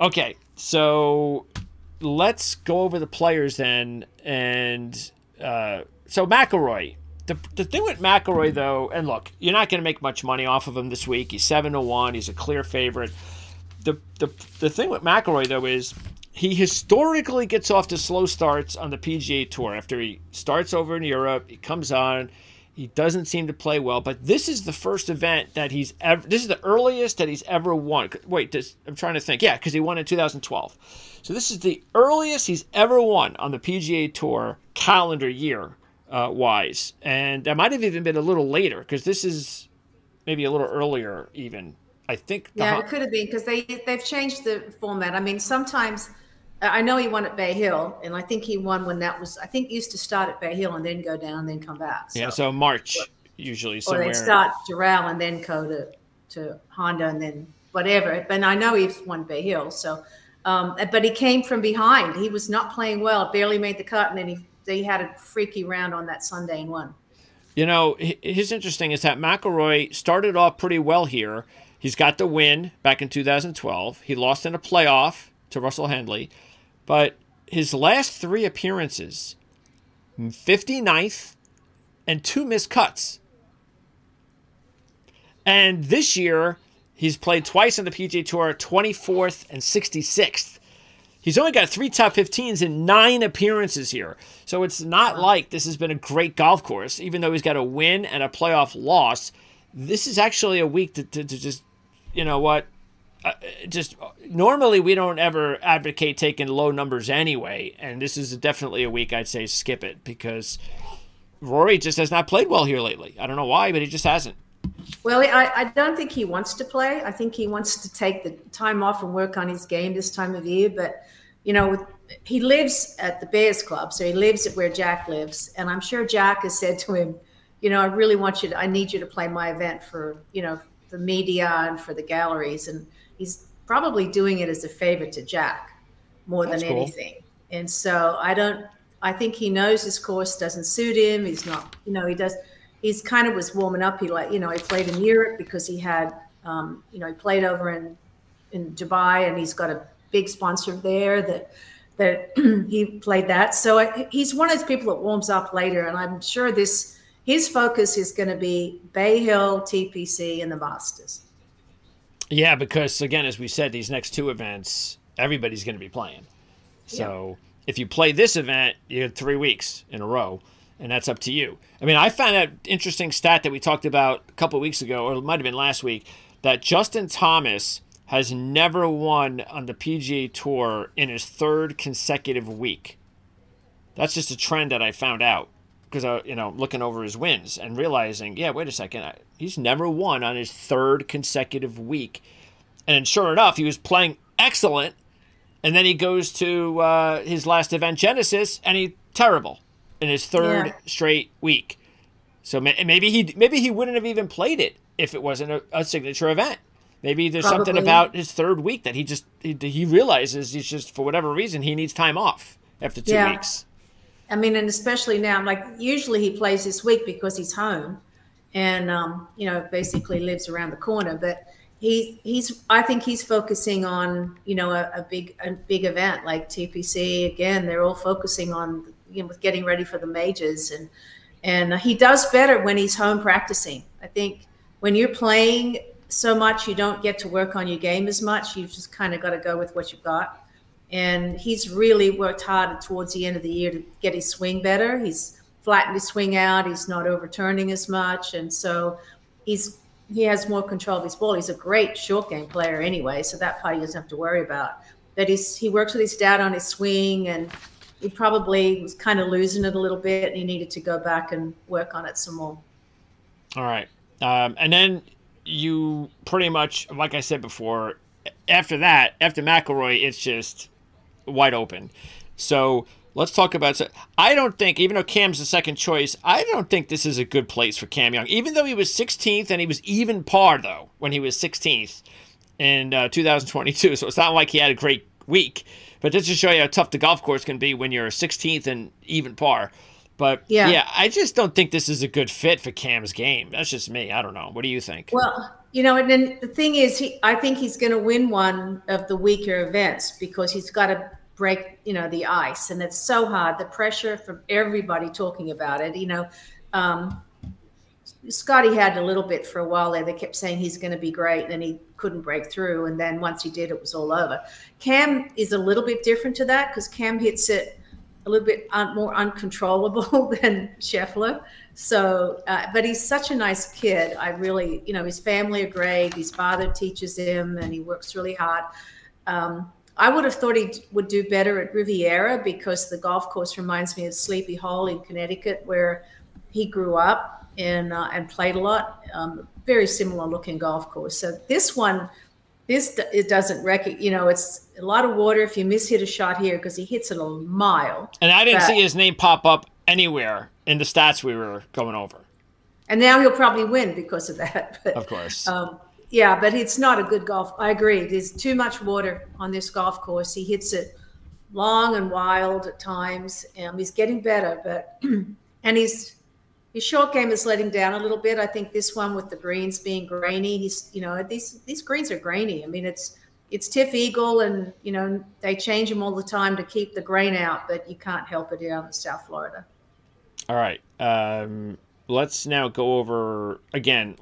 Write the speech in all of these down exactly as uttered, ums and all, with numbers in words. Okay, so let's go over the players then. And uh, so McIlroy. The, the thing with McIlroy, though, and look, you're not going to make much money off of him this week. He's seven to one. He's a clear favorite. The, the, the thing with McIlroy, though, is he historically gets off to slow starts on the P G A Tour. After he starts over in Europe, he comes on. He doesn't seem to play well. But this is the first event that he's ever – this is the earliest that he's ever won. Wait, this, I'm trying to think. Yeah, because he won in two thousand twelve. So this is the earliest he's ever won on the P G A Tour calendar year. Uh, wise, and that might have even been a little later because this is maybe a little earlier even. I think. Yeah, it could have been because they they've changed the format. I mean, sometimes I know he won at Bay Hill, and I think he won when that was. I think used to start at Bay Hill and then go down and then come back. So. Yeah, so March usually somewhere. Or they start Doral and then go to to Honda and then whatever. But I know he's won Bay Hill, so um, but he came from behind. He was not playing well, barely made the cut, and then he. They had a freaky round on that Sunday and won. You know, here's interesting is that McIlroy started off pretty well here. He's got the win back in two thousand twelve. He lost in a playoff to Russell Henley. But his last three appearances, fifty-ninth and two missed cuts. And this year, he's played twice on the P G A Tour, twenty-fourth and sixty-sixth. He's only got three top fifteens in nine appearances here. So it's not like this has been a great golf course, even though he's got a win and a playoff loss. This is actually a week to, to, to just, you know what, uh, just normally we don't ever advocate taking low numbers anyway. And this is definitely a week I'd say skip it because Rory just has not played well here lately. I don't know why, but he just hasn't. Well, I, I don't think he wants to play. I think he wants to take the time off and work on his game this time of year. But, you know, with, he lives at the Bears Club, so he lives at where Jack lives. And I'm sure Jack has said to him, you know, I really want you to, I need you to play my event for, you know, the media and for the galleries. And he's probably doing it as a favor to Jack more than anything. And so I don't, I think he knows his course doesn't suit him. He's not, you know, he does. He's kind of was warming up. He like, you know, he played in Europe because he had, um, you know, he played over in, in Dubai and he's got a big sponsor there that, that he played that. So I, he's one of those people that warms up later. And I'm sure this, his focus is going to be Bay Hill, T P C and the Masters. Yeah. Because again, as we said, these next two events, everybody's going to be playing. So yeah. If you play this event, you have three weeks in a row. And that's up to you. I mean, I found that interesting stat that we talked about a couple of weeks ago, or it might have been last week, that Justin Thomas has never won on the P G A Tour in his third consecutive week. That's just a trend that I found out because, I, you know, looking over his wins and realizing, yeah, wait a second, I, he's never won on his third consecutive week. And sure enough, he was playing excellent, and then he goes to uh, his last event, Genesis, and he's terrible. In his third yeah. straight week. So maybe he maybe he wouldn't have even played it if it wasn't a, a signature event. Maybe there's Probably. something about his third week that he just he, he realizes he's just, for whatever reason, he needs time off after two yeah. weeks. I mean, and especially now, like usually he plays this week because he's home and, um, you know, basically lives around the corner. But he he's I think he's focusing on, you know, a, a big a big event like T P C. Again, they're all focusing on, you know, with getting ready for the majors, and and he does better when he's home practicing. I think when you're playing so much, you don't get to work on your game as much. You've just kind of got to go with what you've got. And he's really worked hard towards the end of the year to get his swing better. He's flattened his swing out. He's not overturning as much, and so he's he has more control of his ball. He's a great short game player anyway, so that part he doesn't have to worry about. But he's he works with his dad on his swing and. He probably was kind of losing it a little bit, and he needed to go back and work on it some more. All right. Um, and then you pretty much, like I said before, after that, after McIlroy, it's just wide open. So let's talk about so – I don't think, even though Cam's the second choice, I don't think this is a good place for Cam Young. Even though he was sixteenth, and he was even par, though, when he was sixteenth in uh, two thousand twenty-two. So it's not like he had a great week. But just to show you how tough the golf course can be when you're sixteenth and even par. But, yeah. yeah, I just don't think this is a good fit for Cam's game. That's just me. I don't know. What do you think? Well, you know, and then the thing is, he, I think he's going to win one of the weaker events because he's got to break, you know, the ice. And it's so hard, the pressure from everybody talking about it. You know, um, Scottie had a little bit for a while there. They kept saying he's going to be great, and then he couldn't break through. And then once he did, it was all over. Cam is a little bit different to that because Cam hits it a little bit un more uncontrollable than Scheffler. So, uh, but he's such a nice kid. I really, you know, his family are great. His father teaches him and he works really hard. Um, I would have thought he would do better at Riviera because the golf course reminds me of Sleepy Hole in Connecticut, where he grew up and, uh, and played a lot. Um, very similar looking golf course. So this one, this, it doesn't wreck, you know, it's a lot of water. If you miss hit a shot here, because he hits it a mile. And I didn't but, see his name pop up anywhere in the stats we were going over. And now he'll probably win because of that. But, of course. Um, yeah, but it's not a good golf. I agree. There's too much water on this golf course. He hits it long and wild at times. Um, he's getting better, but and he's his short game is letting down a little bit. I think this one with the greens being grainy, he's, you know, these, these greens are grainy. I mean, it's, it's Tiff Eagle and, you know, they change them all the time to keep the grain out, but you can't help it down in South Florida. All right. Um, let's now go over again.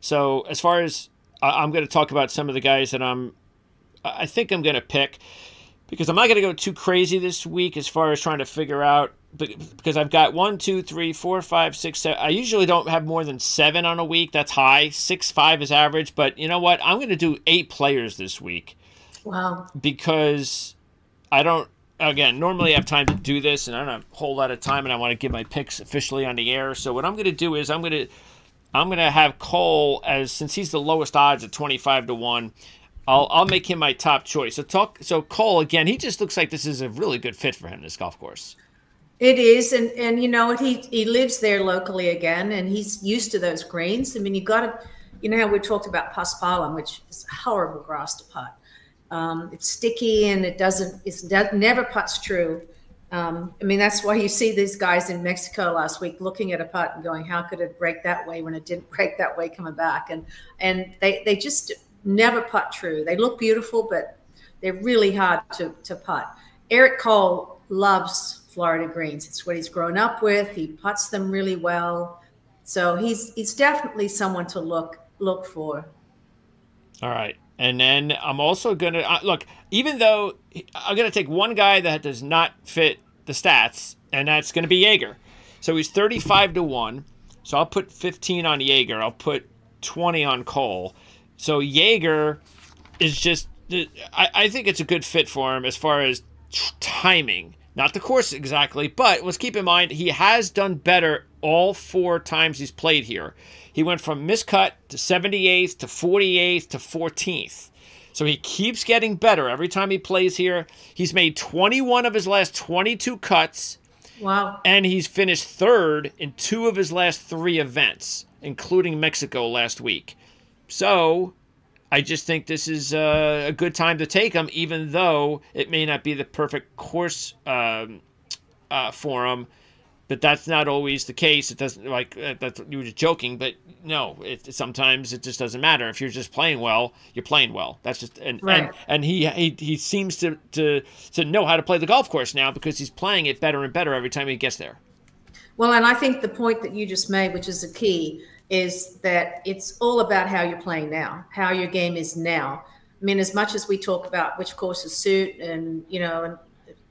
So as far as I'm going to talk about some of the guys that I'm, I think I'm going to pick because I'm not going to go too crazy this week as far as trying to figure out, because I've got one, two, three, four, five, six, seven. I usually don't have more than seven on a week. That's high. Six, five is average. But you know what? I'm going to do eight players this week. Wow. Because I don't, again, normally I have time to do this, and I don't have a whole lot of time, and I want to give my picks officially on the air. So what I'm going to do is I'm going to, I'm going to have Cole as, since he's the lowest odds at twenty-five to one, I'll, I'll make him my top choice. So talk, so Cole, again, he just looks like this is a really good fit for him, this golf course. It is, and, and you know, he he lives there locally again, and he's used to those greens. I mean, you got to, you know, we talked about Paspalum, which is horrible grass to putt. Um, it's sticky, and it doesn't, it's does, never putts true. Um, I mean, that's why you see these guys in Mexico last week looking at a putt and going, how could it break that way when it didn't break that way coming back? And and they, they just never putt true. They look beautiful, but they're really hard to, to putt. Eric Cole loves Florida greens. It's what he's grown up with. He putts them really well. So he's he's definitely someone to look look for. All right. And then I'm also going to uh, – look, even though I'm going to take one guy that does not fit the stats, and that's going to be Jaeger. So he's thirty-five to one. So I'll put fifteen on Jaeger. I'll put twenty on Cole. So Jaeger is just – I, I think it's a good fit for him as far as timing. Not the course exactly, but let's keep in mind he has done better all four times he's played here. He went from miscut to seventy-eighth to forty-eighth to fourteenth. So he keeps getting better every time he plays here. He's made twenty-one of his last twenty-two cuts. Wow. And he's finished third in two of his last three events, including Mexico last week. So I just think this is uh, a good time to take him, even though it may not be the perfect course um, uh, for him. But that's not always the case. It doesn't, like, uh, that's, you were just joking, but no, it, sometimes it just doesn't matter. If you're just playing well, you're playing well. That's just, and, right. and, and he, he, he seems to, to, to know how to play the golf course now because he's playing it better and better every time he gets there. Well, and I think the point that you just made, which is the key, is that it's all about how you're playing now, how your game is now. I mean, as much as we talk about which courses suit and, you know, and,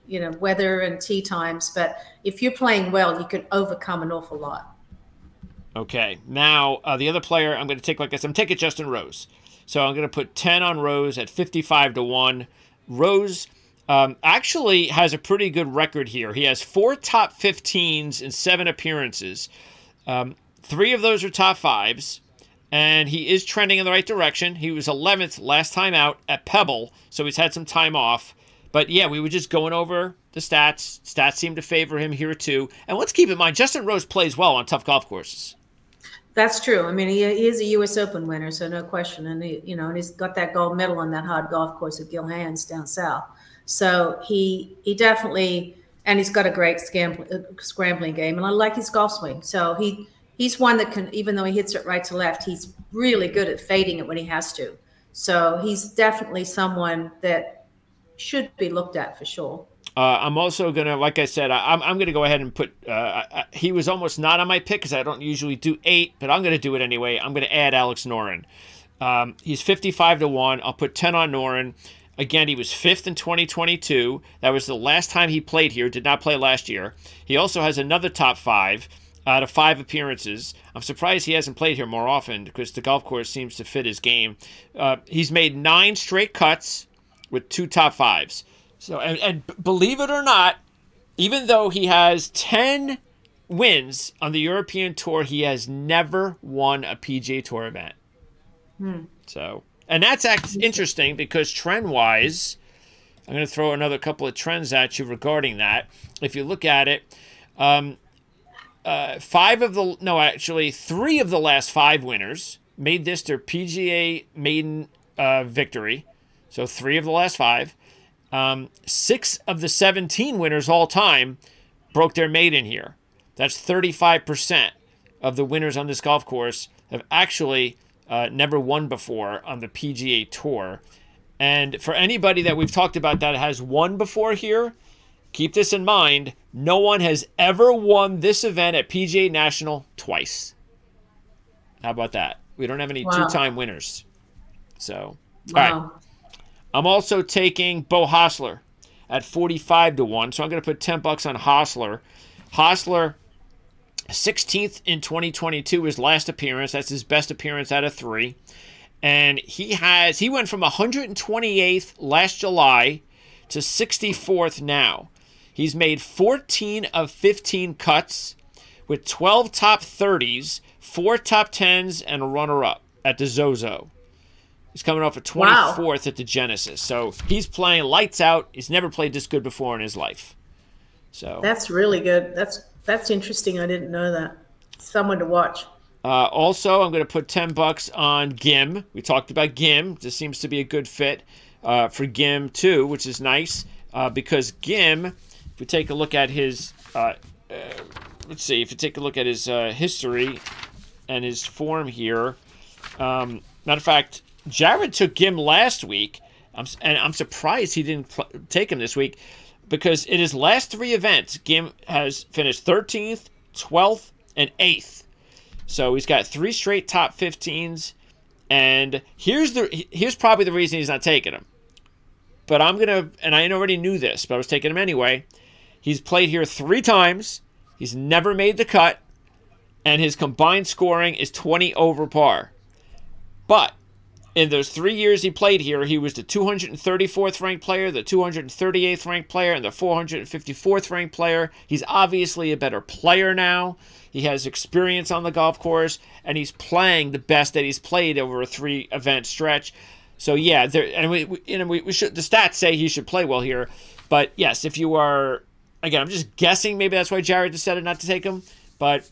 you know, weather and tee times, but if you're playing well, you can overcome an awful lot. Okay. Now, uh, the other player I'm going to take, like I said, I'm taking Justin Rose. So I'm going to put ten on Rose at fifty-five to one. Rose um, actually has a pretty good record here. He has four top fifteens in seven appearances. Um, Three of those are top fives, and he is trending in the right direction. He was eleventh last time out at Pebble, so he's had some time off. But, yeah, we were just going over the stats. Stats seem to favor him here, too. And let's keep in mind, Justin Rose plays well on tough golf courses. That's true. I mean, he is a U S Open winner, so no question. And, he, you know, and he's got that gold medal on that hard golf course at Gill Hands down south. So he, he definitely – and he's got a great scrambling game, and I like his golf swing. So he – he's one that can, even though he hits it right to left, he's really good at fading it when he has to. So he's definitely someone that should be looked at for sure. Uh, I'm also going to, like I said, I, I'm, I'm going to go ahead and put, uh, I, he was almost not on my pick because I don't usually do eight, but I'm going to do it anyway. I'm going to add Alex Noren. Um, he's fifty-five to one. I'll put ten on Noren. Again, he was fifth in twenty twenty-two. That was the last time he played here, did not play last year. He also has another top five out of five appearances. I'm surprised he hasn't played here more often because the golf course seems to fit his game. Uh, he's made nine straight cuts with two top fives. So, and, and believe it or not, even though he has ten wins on the European Tour, he has never won a P G A Tour event. Hmm. So, and that's interesting because trend-wise, I'm going to throw another couple of trends at you regarding that. If you look at it, um, uh, five of the no, actually three of the last five winners made this their P G A maiden uh, victory. So three of the last five. Um, six of the seventeen winners all time broke their maiden here. That's thirty-five percent of the winners on this golf course have actually uh, never won before on the P G A Tour. And for anybody that we've talked about that has won before here, keep this in mind. No one has ever won this event at P G A National twice. How about that? We don't have any wow. two-time winners. So, wow. all right. I'm also taking Bo Hossler at forty-five to one. So I'm going to put ten bucks on Hossler. Hossler, sixteenth in twenty twenty-two, his last appearance. That's his best appearance out of three. And he has he went from one hundred twenty-eighth last July to sixty-fourth now. He's made fourteen of fifteen cuts with twelve top thirties, four top tens, and a runner-up at the Zozo. He's coming off a twenty-fourth wow. at the Genesis. So he's playing lights out. He's never played this good before in his life. So that's really good. That's that's interesting. I didn't know that. Someone to watch. Uh, also, I'm going to put ten bucks on Gim. We talked about Gim. This seems to be a good fit uh, for Gim too, which is nice uh, because Gim, if we take a look at his, uh, uh, let's see, if you take a look at his uh, history and his form here, um, matter of fact, Jared took Gim last week, and I'm surprised he didn't take him this week because in his last three events, Gim has finished thirteenth, twelfth, and eighth. So he's got three straight top fifteens, and here's the here's probably the reason he's not taking him. But I'm going to, and I already knew this, but I was taking him anyway. He's played here three times. He's never made the cut, and his combined scoring is twenty over par. But in those three years he played here, he was the two hundred thirty-fourth ranked player, the two hundred thirty-eighth ranked player, and the four hundred fifty-fourth ranked player. He's obviously a better player now. He has experience on the golf course, and he's playing the best that he's played over a three-event stretch. So, yeah, there, and we, we, you know, we, we should, the stats say he should play well here. But, yes, if you are, again, I'm just guessing. Maybe that's why Jared decided not to take him. But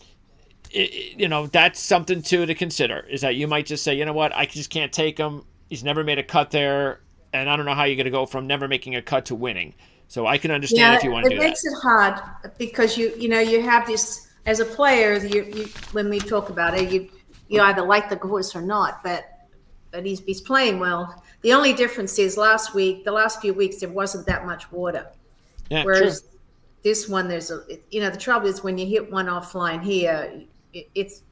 It, you know, that's something too to consider, is that you might just say, you know what, I just can't take him. He's never made a cut there, and I don't know how you're going to go from never making a cut to winning. So I can understand yeah, if you want to do that. It makes it hard because you you know you have this as a player. You, you when we talk about it, you you either like the course or not. But but he's he's playing well. The only difference is last week, the last few weeks, there wasn't that much water. Yeah, whereas true. This one, there's a you know the trouble is when you hit one offline here, it's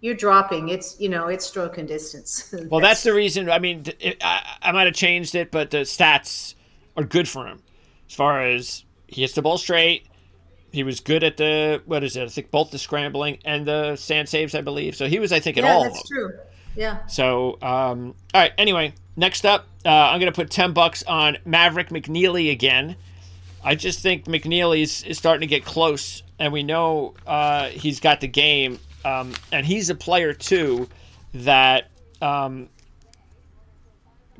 you're dropping it's you know it's stroke and distance. Well, that's the reason. I mean, it, I, I might have changed it, but the stats are good for him as far as he hits the ball straight. He was good at the what is it I think both the scrambling and the sand saves, I believe. So he was I think at yeah, all that's of them. True yeah so um all right, anyway, next up uh I'm gonna put ten bucks on Maverick McNeely again. I just think McNeely is, is starting to get close, and we know uh, he's got the game. Um, and he's a player, too, that um,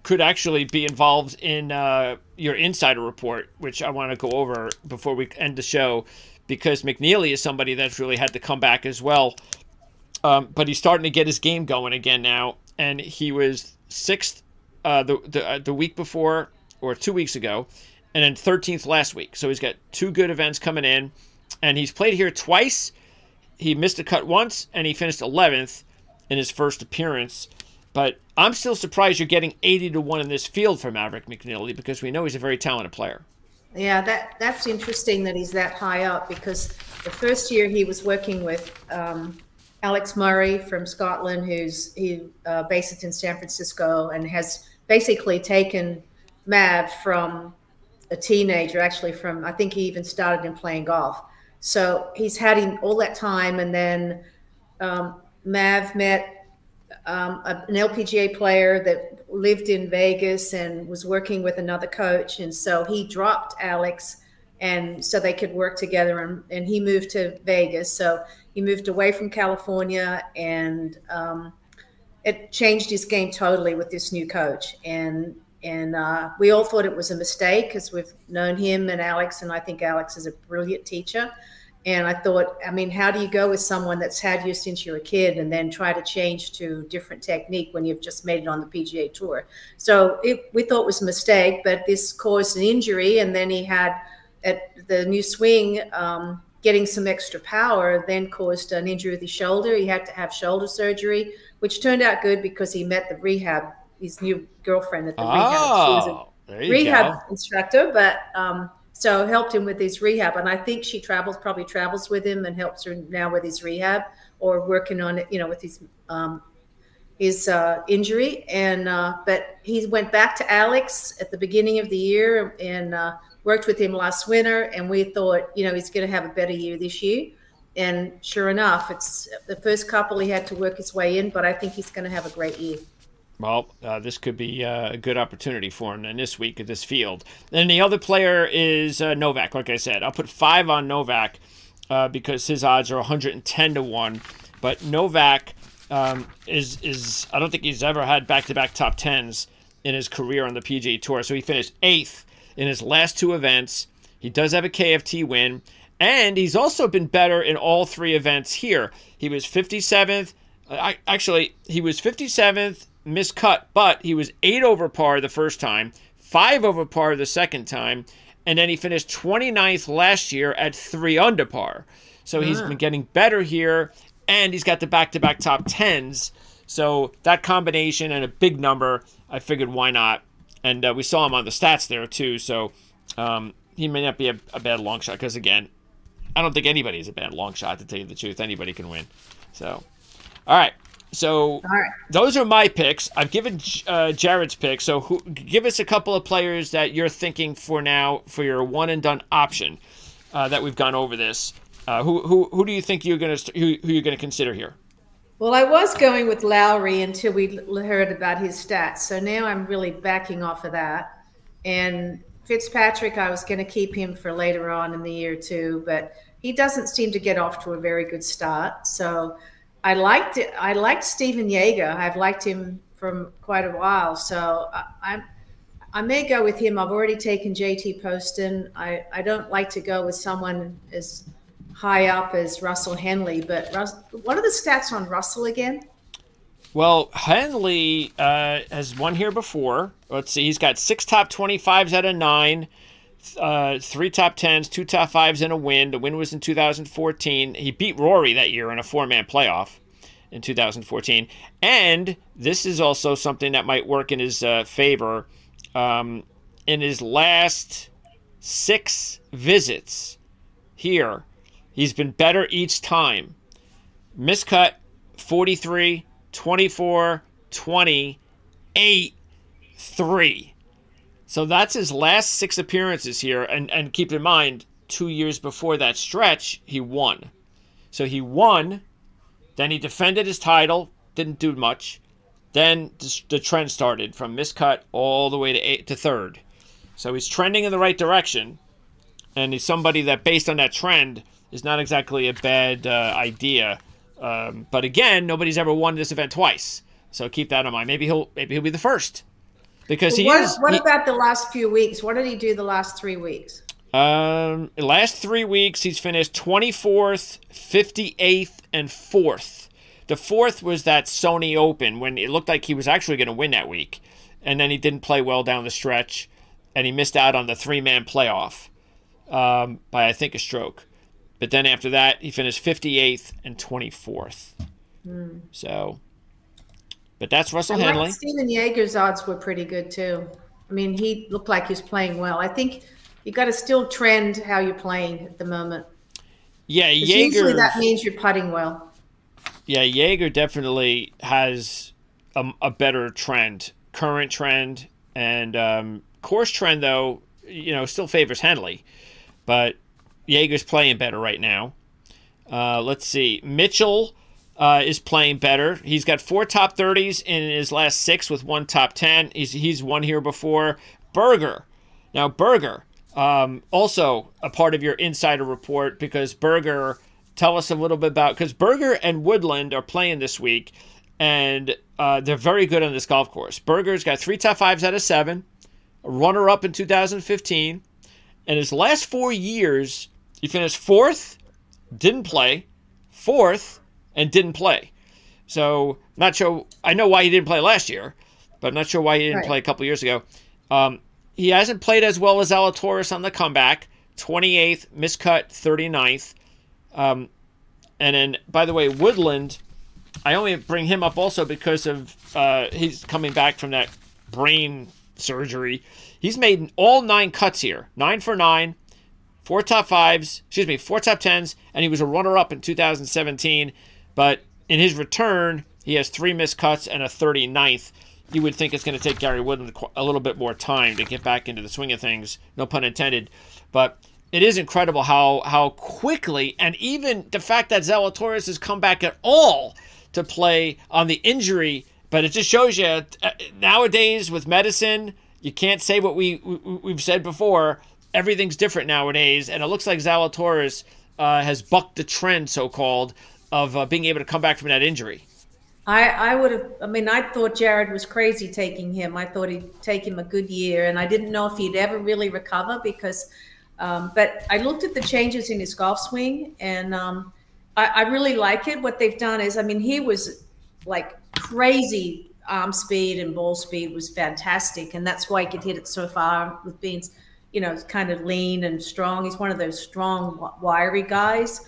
could actually be involved in uh, your insider report, which I want to go over before we end the show, because McNeely is somebody that's really had to come back as well. Um, but he's starting to get his game going again now, and he was sixth uh, the, the, uh, the week before, or two weeks ago, and then thirteenth last week. So he's got two good events coming in, and he's played here twice. He missed a cut once, and he finished eleventh in his first appearance. But I'm still surprised you're getting eighty to one in this field for Maverick McNeely, because we know he's a very talented player. Yeah, that, that's interesting that he's that high up, because the first year he was working with um, Alex Murray from Scotland, who's he, uh, based in San Francisco, and has basically taken Mav from a teenager, actually from, I think he even started him playing golf. So he's had him all that time, and then um, Mav met um, a, an L P G A player that lived in Vegas and was working with another coach, and so he dropped Alex, and so they could work together, and, and he moved to Vegas. So he moved away from California, and um, it changed his game totally with this new coach. And and uh, we all thought it was a mistake, because we've known him and Alex, and I think Alex is a brilliant teacher. And I thought, I mean, how do you go with someone that's had you since you were a kid and then try to change to different technique when you've just made it on the P G A Tour? So it, we thought it was a mistake, but this caused an injury. And then he had at the new swing, um, getting some extra power, then caused an injury with his shoulder. He had to have shoulder surgery, which turned out good because he met the rehab, his new girlfriend at the oh, rehab. She was a there you rehab go. instructor, but um, so helped him with his rehab. And I think she travels, probably travels with him and helps her now with his rehab, or working on it, you know, with his um, his uh, injury. And uh, but he went back to Alex at the beginning of the year, and uh, worked with him last winter, and we thought, you know, he's going to have a better year this year. And sure enough, it's the first couple he had to work his way in, but I think he's going to have a great year. Well, uh, this could be uh, a good opportunity for him in this week at this field. And the other player is uh, Novak, like I said. I'll put five on Novak uh, because his odds are one hundred ten to one. But Novak um, is, is, I don't think he's ever had back-to-back top tens in his career on the P G A Tour. So he finished eighth in his last two events. He does have a K F T win, and he's also been better in all three events here. He was fifty-seventh. I, actually, he was fifty-seventh, missed cut, but he was eight over par the first time, five over par the second time, and then he finished twenty-ninth last year at three under par. So yeah, he's been getting better here, and he's got the back-to-back top tens. So that combination and a big number, I figured, why not? And uh, we saw him on the stats there, too. So um, he may not be a, a bad long shot, because, again, I don't think anybody is a bad long shot, to tell you the truth. Anybody can win. So, all right. So all right. Those are my picks. I've given uh, Jared's pick. So who, give us a couple of players that you're thinking for now for your one-and-done option uh, that we've gone over this. Uh, who, who, who do you think you're going to who, who you're going to consider here? Well, I was going with Lowry until we heard about his stats. So now I'm really backing off of that. And Fitzpatrick, I was going to keep him for later on in the year too, but he doesn't seem to get off to a very good start. So I liked it. I liked Stephen Jaeger. I've liked him from quite a while. So I, I, I may go with him. I've already taken J T Poston. I, I don't like to go with someone as high up as Russell Henley, but Russ, what are the stats on Russell again? Well, Henley uh, has won here before. Let's see. He's got six top twenty-fives out of nine, uh, three top tens, two top fives, and a win. The win was in two thousand fourteen. He beat Rory that year in a four-man playoff in two thousand fourteen. And this is also something that might work in his uh, favor. Um, in his last six visits here, he's been better each time. Miscut, forty-three, twenty-four, twenty, eight, three. So that's his last six appearances here. And, and keep in mind, two years before that stretch, he won. So he won. Then he defended his title. Didn't do much. Then the trend started from miscut all the way to, eight, to third. So he's trending in the right direction. And he's somebody that, based on that trend, is not exactly a bad uh, idea, um, but again, nobody's ever won this event twice, so keep that in mind. Maybe he'll maybe he'll be the first, because he what, is. What he, about the last few weeks? What did he do the last three weeks? Um, the last three weeks, he's finished twenty-fourth, fifty-eighth, and fourth. The fourth was that Sony Open when it looked like he was actually going to win that week, and then he didn't play well down the stretch, and he missed out on the three-man playoff um, by I think a stroke. But then after that, he finished fifty-eighth and twenty-fourth. Mm. So, but that's Russell I Henley. Like Stephen Jaeger's odds were pretty good too. I mean, he looked like he's playing well. I think you got to still trend how you're playing at the moment. Yeah, Jaeger. Usually that means you're putting well. Yeah, Jaeger definitely has a, a better trend, current trend, and um, course trend though. You know, still favors Henley, but Jaeger's playing better right now. Uh, let's see. Mitchell uh, is playing better. He's got four top thirties in his last six with one top ten. He's, he's won here before. Berger. Now, Berger, um, also a part of your insider report, because Berger, tell us a little bit about, because Berger and Woodland are playing this week, and uh, they're very good on this golf course. Berger's got three top fives out of seven, a runner-up in two thousand fifteen, and his last four years, he finished fourth, didn't play, fourth, and didn't play. So, not sure. I know why he didn't play last year, but I'm not sure why he didn't right. play a couple years ago. Um, he hasn't played as well as Zalatoris on the comeback. twenty-eighth, miscut, thirty-ninth. Um, and then, by the way, Woodland, I only bring him up also because of uh, he's coming back from that brain surgery. He's made all nine cuts here. Nine for nine, four top fives, excuse me, four top tens, and he was a runner-up in two thousand seventeen. But in his return, he has three missed cuts and a thirty-ninth. You would think it's going to take Gary Woodland a little bit more time to get back into the swing of things, no pun intended. But it is incredible how, how quickly, and even the fact that Zalatoris has come back at all to play on the injury. But it just shows you, uh, nowadays with medicine, you can't say what we, we, we've said before. Everything's different nowadays. And it looks like Zalatoris uh, has bucked the trend, so-called, of uh, being able to come back from that injury. I, I would have, I mean, I thought Jared was crazy taking him. I thought he'd take him a good year. And I didn't know if he'd ever really recover because, um, but I looked at the changes in his golf swing. And um, I, I really like it. What they've done is, I mean, he was like, crazy arm speed and ball speed was fantastic, and that's why he could hit it so far with being, you know, kind of lean and strong. He's one of those strong, wiry guys,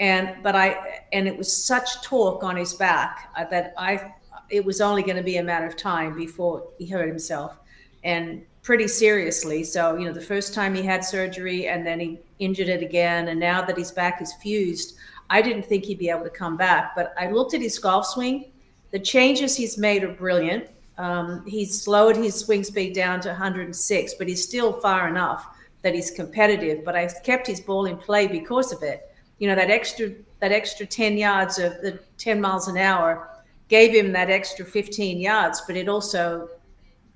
and but I and it was such torque on his back that I it was only going to be a matter of time before he hurt himself, and pretty seriously. So you know, the first time he had surgery, and then he injured it again, and now that his back is fused, I didn't think he'd be able to come back. But I looked at his golf swing. The changes he's made are brilliant. Um, he's slowed his swing speed down to one hundred and six, but he's still far enough that he's competitive. But I kept his ball in play because of it. You know, that extra that extra ten yards of the ten miles an hour gave him that extra fifteen yards, but it also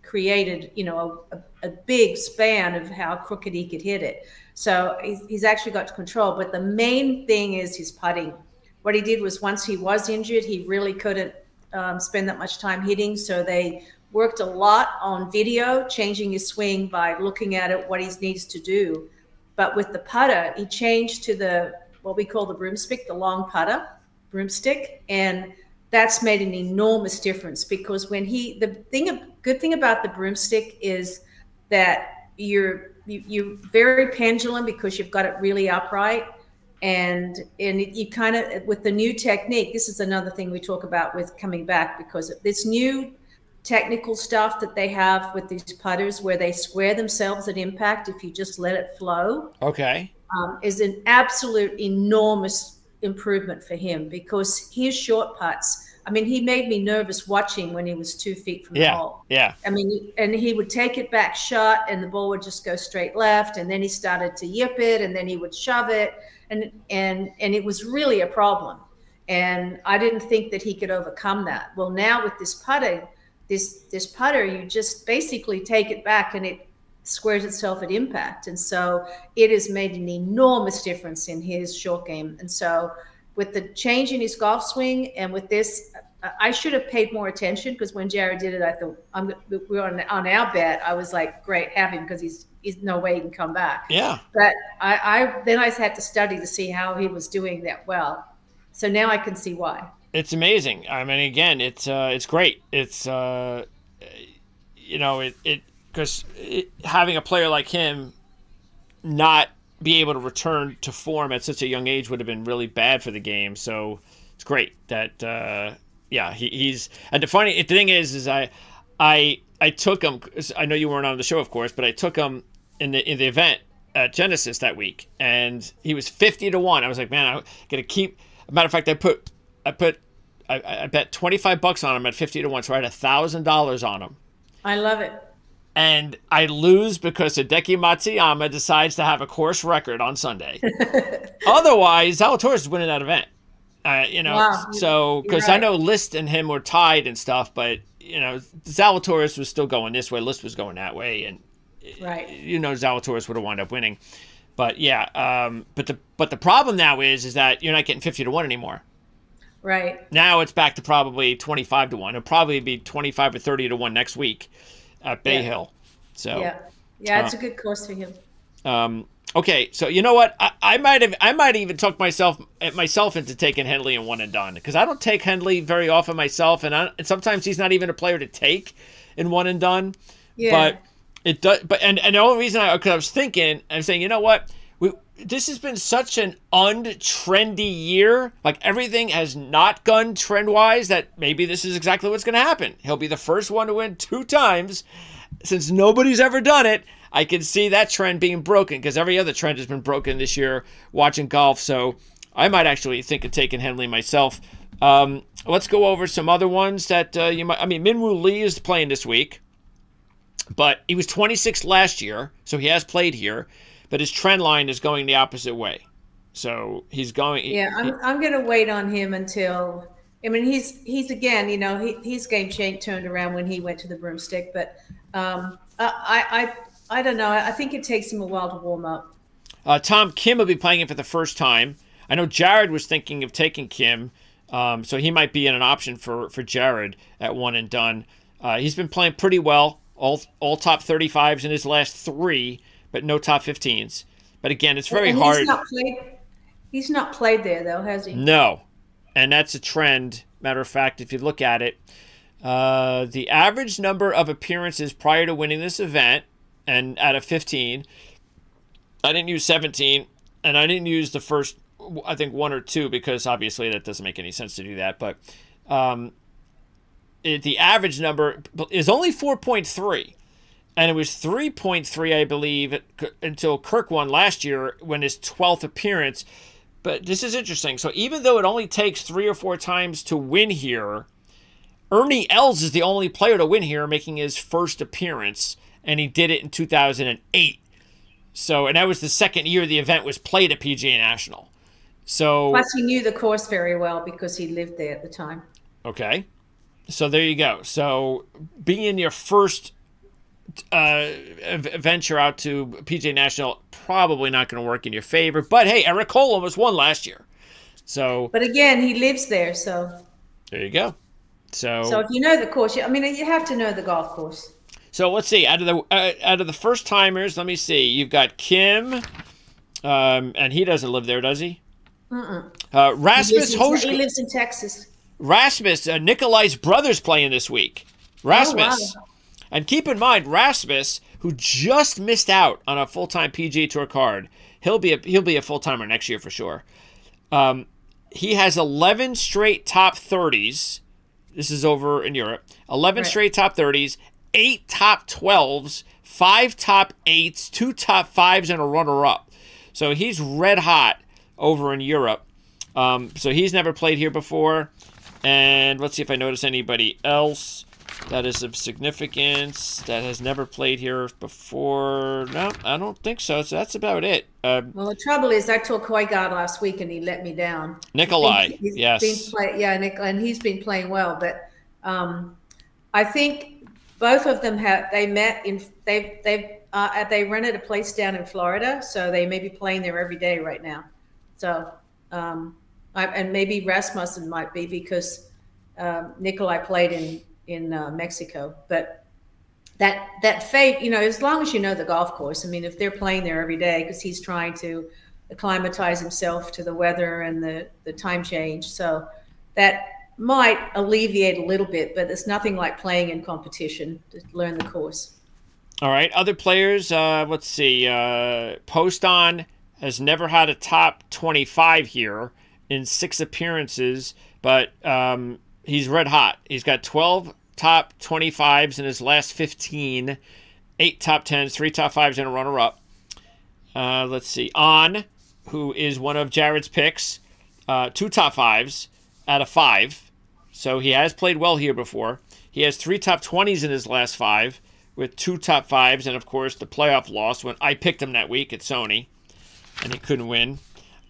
created, you know, a, a big span of how crooked he could hit it. So he's, he's actually got control. But the main thing is his putting. What he did was once he was injured, he really couldn't Um, spend that much time hitting, so they worked a lot on video, changing his swing by looking at it, what he needs to do. But with the putter, he changed to the what we call the broomstick, the long putter, broomstick, and that's made an enormous difference because when he the thing good thing about the broomstick is that you're you, you're very pendulum because you've got it really upright. And and you kind of, with the new technique, this is another thing we talk about with coming back because of this new technical stuff that they have with these putters where they square themselves at impact if you just let it flow. Okay. Um, is an absolute enormous improvement for him because his short putts, I mean, he made me nervous watching when he was two feet from yeah, the hole. Yeah. I mean, and he would take it back shot and the ball would just go straight left. And then he started to yip it and then he would shove it. And, and, and it was really a problem. And I didn't think that he could overcome that. Well, now with this putter, this, this putter, you just basically take it back and it squares itself at impact. And so it has made an enormous difference in his short game. And so with the change in his golf swing and with this, I should have paid more attention because when Jared did it, I thought I'm we we're on, on our bet. I was like, great, have him because he's he's no way he can come back. Yeah. But I, I then I had to study to see how he was doing that well. So now I can see why. It's amazing. I mean, again, it's uh, it's great. It's uh, you know it it because having a player like him not be able to return to form at such a young age would have been really bad for the game. So it's great that, uh, yeah, he, he's. And the funny thing is, is I, I, I took him. I know you weren't on the show, of course, but I took him in the in the event at Genesis that week, and he was fifty to one. I was like, man, I'm gonna keep. As a matter of fact, I put, I put, I, I bet twenty five bucks on him at fifty to one. So I had a thousand dollars on him. I love it. And I lose because Hideki Matsuyama decides to have a course record on Sunday. Otherwise, Zalatoris is winning that event. Uh, you know, wow. so because right. I know List and him were tied and stuff, but you know, Zalatoris was still going this way, List was going that way, and right, you know, Zalatoris would have wound up winning. But yeah, um, but the but the problem now is is that you're not getting fifty to one anymore. Right now, it's back to probably twenty five to one. It'll probably be twenty five or thirty to one next week. At Bay yeah. Hill, so yeah, yeah, it's uh, a good course for him. Um, okay, so you know what? I, I might have, I might even talk myself myself into taking Henley and one and done, because I don't take Henley very often myself, and, I, and sometimes he's not even a player to take in one and done. Yeah, but it does. But and and the only reason I, because I was thinking, I'm saying, you know what? We this has been such an untrendy year. Like everything has not gone trend wise that maybe this is exactly what's going to happen. He'll be the first one to win two times since nobody's ever done it. I can see that trend being broken because every other trend has been broken this year watching golf. So I might actually think of taking Henley myself. Um, let's go over some other ones that uh, you might, I mean, Minwoo Lee is playing this week, but he was twenty-six last year. So he has played here. But his trend line is going the opposite way. So he's going. Yeah, I'm, he, I'm going to wait on him until, I mean, he's, he's again, you know, he, his game change turned around when he went to the broomstick. But um, I, I, I don't know. I think it takes him a while to warm up. Uh, Tom Kim will be playing it for the first time. I know Jared was thinking of taking Kim. Um, so he might be in an option for, for Jared at one and done. Uh, he's been playing pretty well, all, all top thirty-fives in his last three. But no top fifteens. But again, it's very he's hard. Not played, he's not played there, though, has he? No. And that's a trend. Matter of fact, if you look at it, uh, the average number of appearances prior to winning this event, and out of fifteen, I didn't use seventeen, and I didn't use the first, I think, one or two, because obviously that doesn't make any sense to do that. But um, it, the average number is only four point three. And it was three point three, I believe, until Kirk won last year when his twelfth appearance. But this is interesting. So even though it only takes three or four times to win here, Ernie Els is the only player to win here, making his first appearance. And he did it in two thousand eight. So, and that was the second year the event was played at P G A National. So, plus, he knew the course very well because he lived there at the time. Okay. So there you go. So being your first Uh, venture out to P G A National, probably not going to work in your favor. But hey, Eric Cole almost won last year. So, but again, he lives there, so there you go. So, so if you know the course, you, I mean, you have to know the golf course. So let's see. Out of the uh, out of the first timers, let me see. You've got Kim, um, and he doesn't live there, does he? Mm-mm. Uh, Rasmus he lives, in, he lives in Texas. Rasmus, uh, Nikolai's brother's playing this week. Rasmus. Oh, wow. And keep in mind, Rasmus, who just missed out on a full-time P G A Tour card, he'll be a, he'll be a full-timer next year for sure. Um, he has eleven straight top thirties. This is over in Europe. eleven right. straight top thirties, eight top twelves, five top eights, two top fives, and a runner-up. So he's red hot over in Europe. Um, so he's never played here before. And let's see if I notice anybody else that is of significance that has never played here before. No, I don't think so. So that's about it. Um, well, the trouble is I took Højgaard last week and he let me down. Nikolai, he's been, yes. Been play, yeah, Nick, and he's been playing well. But um, I think both of them have, they met in, they've, they've, uh, they rented a place down in Florida. So they may be playing there every day right now. So, um, I, and maybe Rasmussen might be because um, Nikolai played in, in uh, Mexico, but that that fate, you know, as long as you know the golf course, I mean, if they're playing there every day, because he's trying to acclimatize himself to the weather and the, the time change. So that might alleviate a little bit, but it's nothing like playing in competition to learn the course. All right. Other players, uh, let's see, uh, Poston, has never had a top twenty-five here in six appearances, but um, he's red hot. He's got twelve top twenty-fives in his last fifteen, eight top tens, three top fives, and a runner-up. Uh, let's see. On, who is one of Jared's picks, uh, two top fives out of five. So he has played well here before. He has three top twenties in his last five with two top fives and, of course, the playoff loss when I picked him that week at Sony, and he couldn't win.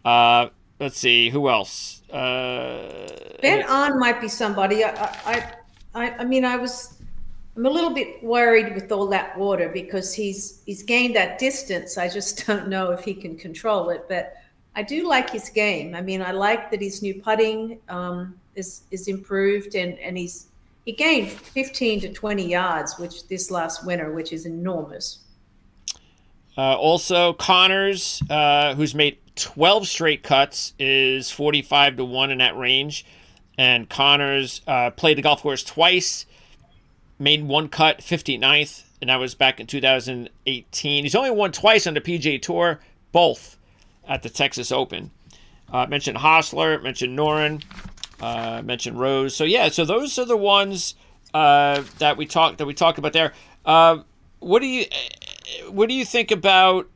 Uh, let's see. Who else? Uh, Ben On might be somebody. I, I, I, I mean, I was – I'm a little bit worried with all that water because he's, he's gained that distance. I just don't know if he can control it. But I do like his game. I mean, I like that his new putting um, is, is improved, and, and he's – he gained fifteen to twenty yards, which this last winter, which is enormous. Uh, also, Connors, uh, who's made twelve straight cuts, is forty-five to one in that range. And Connors uh, played the golf course twice, made one cut, fifty-ninth, and that was back in two thousand eighteen. He's only won twice on the P G A Tour, both at the Texas Open. Uh, mentioned Hossler, mentioned Noren. Uh, mentioned Rose. So yeah, so those are the ones uh, that we talked that we talked about there. Uh, what do you what do you think about?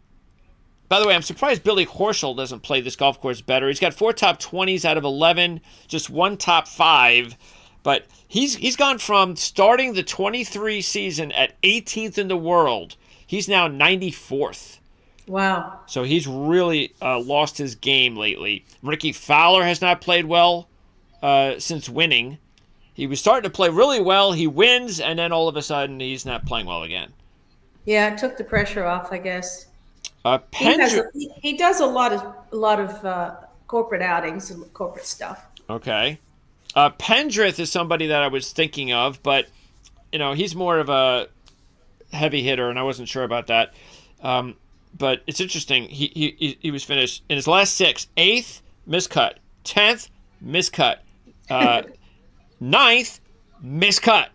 By the way, I'm surprised Billy Horschel doesn't play this golf course better. He's got four top twenties out of eleven, just one top five, but he's he's gone from starting the twenty-three season at eighteenth in the world. He's now ninety-fourth. Wow. So he's really uh, lost his game lately. Ricky Fowler has not played well. Uh, since winning, he was starting to play really well. He wins, and then all of a sudden, he's not playing well again. Yeah, it took the pressure off, I guess. Uh, Pendr he, a, he does a lot of a lot of uh, corporate outings and corporate stuff. Okay, uh, Pendrith is somebody that I was thinking of, but you know he's more of a heavy hitter, and I wasn't sure about that. Um, but it's interesting. He he he was finished in his last six: eighth, miscut; tenth, miscut. Uh, ninth, miscut.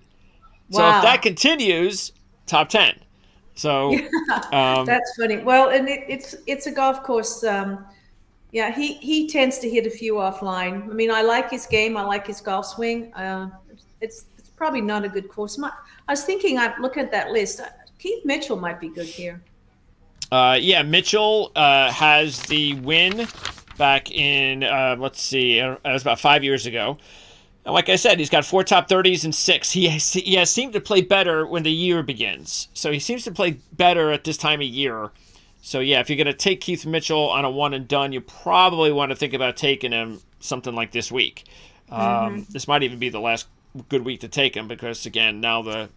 So wow. If that continues, top ten. So yeah, um, that's funny. Well, and it, it's it's a golf course. Um, yeah, he he tends to hit a few offline. I mean, I like his game. I like his golf swing. Uh, it's it's probably not a good course. My, I was thinking, I'd look at that list. Keith Mitchell might be good here. Uh, yeah, Mitchell uh, has the win. Back in, uh, let's see, it was about five years ago. And like I said, he's got four top thirties and six. He has, he has seemed to play better when the year begins. So he seems to play better at this time of year. So, yeah, if you're going to take Keith Mitchell on a one and done, you probably want to think about taking him something like this week. Um, mm-hmm. This might even be the last good week to take him because, again, now the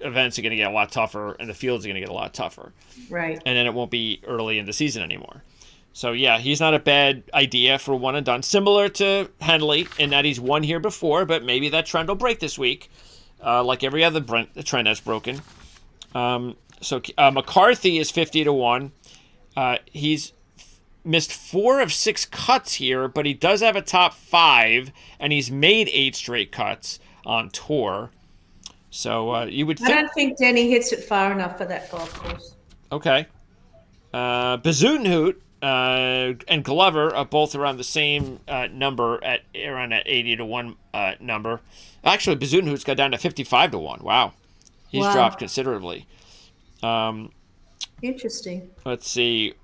events are going to get a lot tougher and the fields are going to get a lot tougher. Right. And then it won't be early in the season anymore. So, yeah, he's not a bad idea for one and done. Similar to Henley in that he's won here before, but maybe that trend will break this week, uh, like every other trend that's broken. Um, so uh, McCarthy is fifty to one. Uh, he's missed four of six cuts here, but he does have a top five, and he's made eight straight cuts on tour. So uh, you would think... I don't think Denny hits it far enough for that golf course. Okay. Uh, Bezuidenhout. Uh, and Glover are both around the same uh, number at around that eighty to one uh, number. Actually, Bezuidenhout's got down to fifty-five to one. Wow. He's wow. dropped considerably. Um, Interesting. Let's see.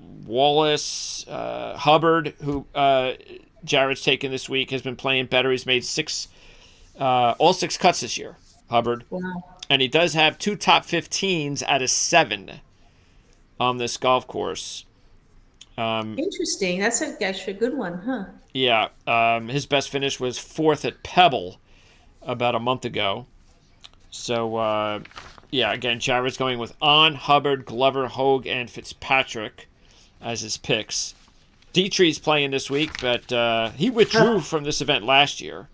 Wallace, uh, Hubbard, who uh, Jared's taken this week, has been playing better. He's made six, uh, all six cuts this year, Hubbard. Wow. And he does have two top fifteens out of seven on this golf course. Um, Interesting. That's a, that's a good one, huh? Yeah. Um, his best finish was fourth at Pebble about a month ago. So, uh, yeah, again, Jared's going with On, Hubbard, Glover, Hogue, and Fitzpatrick as his picks. Dietrich's playing this week, but uh, he withdrew from this event last year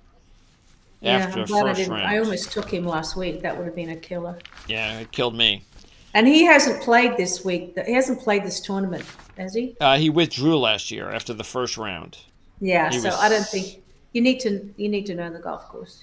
after yeah, first I didn't, round. I almost took him last week. That would have been a killer. Yeah, it killed me. And he hasn't played this week. He hasn't played this tournament, has he? Uh, he withdrew last year after the first round. Yeah, he so was... I don't think you need to you need to know the golf course.